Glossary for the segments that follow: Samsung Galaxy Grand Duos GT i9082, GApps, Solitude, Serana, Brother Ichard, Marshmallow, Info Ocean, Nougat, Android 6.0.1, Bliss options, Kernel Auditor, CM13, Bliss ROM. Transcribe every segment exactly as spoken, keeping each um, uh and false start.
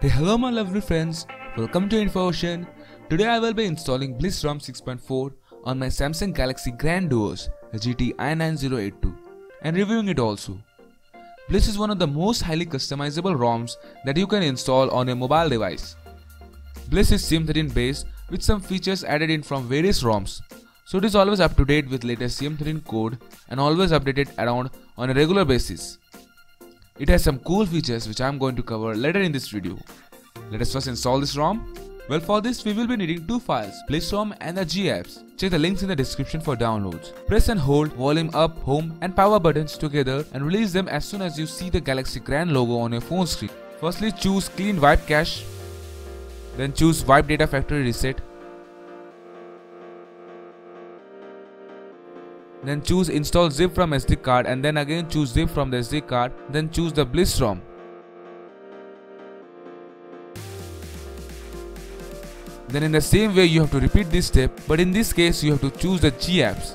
Hey, hello my lovely friends, welcome to Info Ocean. Today I will be installing Bliss ROM six point four on my Samsung Galaxy Grand Duos G T i nine zero eight two and reviewing it also. Bliss is one of the most highly customizable ROMs that you can install on a mobile device. Bliss is C M thirteen based with some features added in from various ROMs, so it is always up to date with latest C M thirteen code and always updated around on a regular basis. It has some cool features which I am going to cover later in this video. Let us first install this ROM. Well, for this we will be needing two files, Bliss ROM and the GApps. Check the links in the description for downloads. Press and hold volume up, home and power buttons together and release them as soon as you see the Galaxy Grand logo on your phone screen. Firstly, choose clean wipe cache, then choose wipe data factory reset, then choose install zip from S D card and then again choose zip from the S D card, then choose the Bliss ROM. Then in the same way you have to repeat this step, but in this case you have to choose the GApps.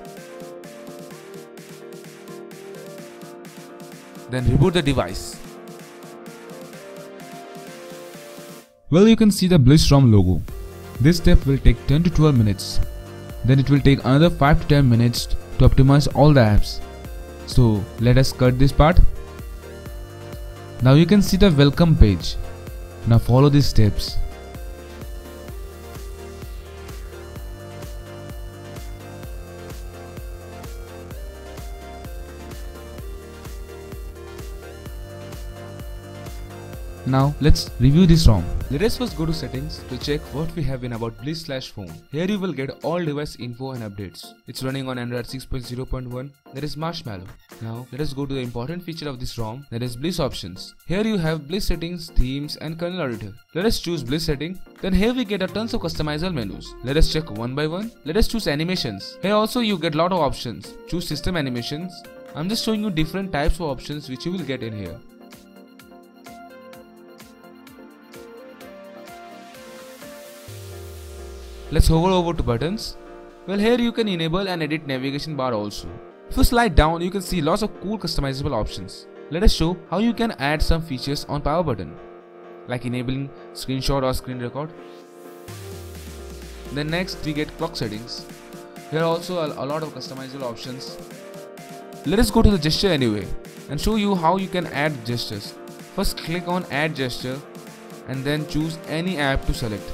Then reboot the device. Well, you can see the Bliss ROM logo. This step will take ten to twelve minutes. Then it will take another five to ten minutes to optimize all the apps. So let us cut this part. Now you can see the welcome page. Now follow these steps. Now let's review this ROM. Let us first go to settings to check what we have in about Bliss slash phone. Here you will get all device info and updates. It's running on Android six point zero point one, that is Marshmallow. Now let us go to the important feature of this ROM, that is Bliss options. Here you have Bliss settings, themes and Kernel Auditor. Let us choose Bliss setting. Then here we get a tons of customizable menus. Let us check one by one. Let us choose animations. Here also you get lot of options. Choose system animations. I'm just showing you different types of options which you will get in here. Let's hover over to buttons. Well, here you can enable and edit navigation bar also. If you slide down, you can see lots of cool customizable options. Let us show how you can add some features on power button, like enabling screenshot or screen record. Then next we get clock settings. Here also a lot of customizable options. Let us go to the gesture anyway and show you how you can add gestures. First click on add gesture and then choose any app to select.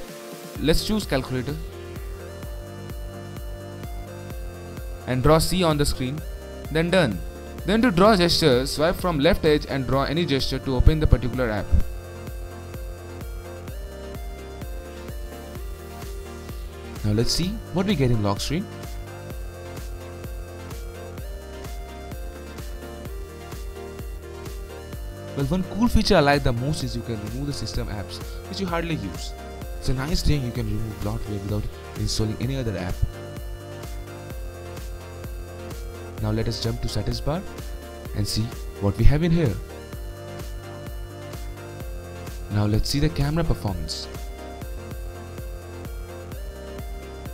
Let's choose calculator and draw C on the screen, then done. Then to draw gestures, swipe from left edge and draw any gesture to open the particular app. Now let's see what we get in lock screen. Well, one cool feature I like the most is you can remove the system apps which you hardly use. It's a nice thing, you can remove bloatware without installing any other app. Now let us jump to status bar and see what we have in here. Now let's see the camera performance.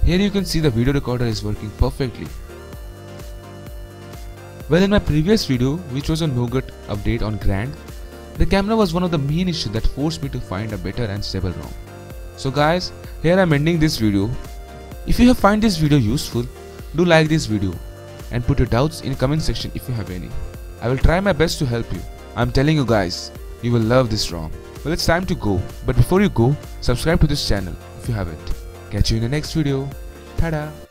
Here you can see the video recorder is working perfectly. Well, in my previous video, which was a Nougat update on Grand, the camera was one of the main issues that forced me to find a better and stable ROM. So guys, here I am ending this video. If you have find this video useful, do like this video and put your doubts in the comment section if you have any. I will try my best to help you. I am telling you guys, you will love this ROM. Well, it's time to go, but before you go, subscribe to this channel if you haven't. Catch you in the next video. Tada!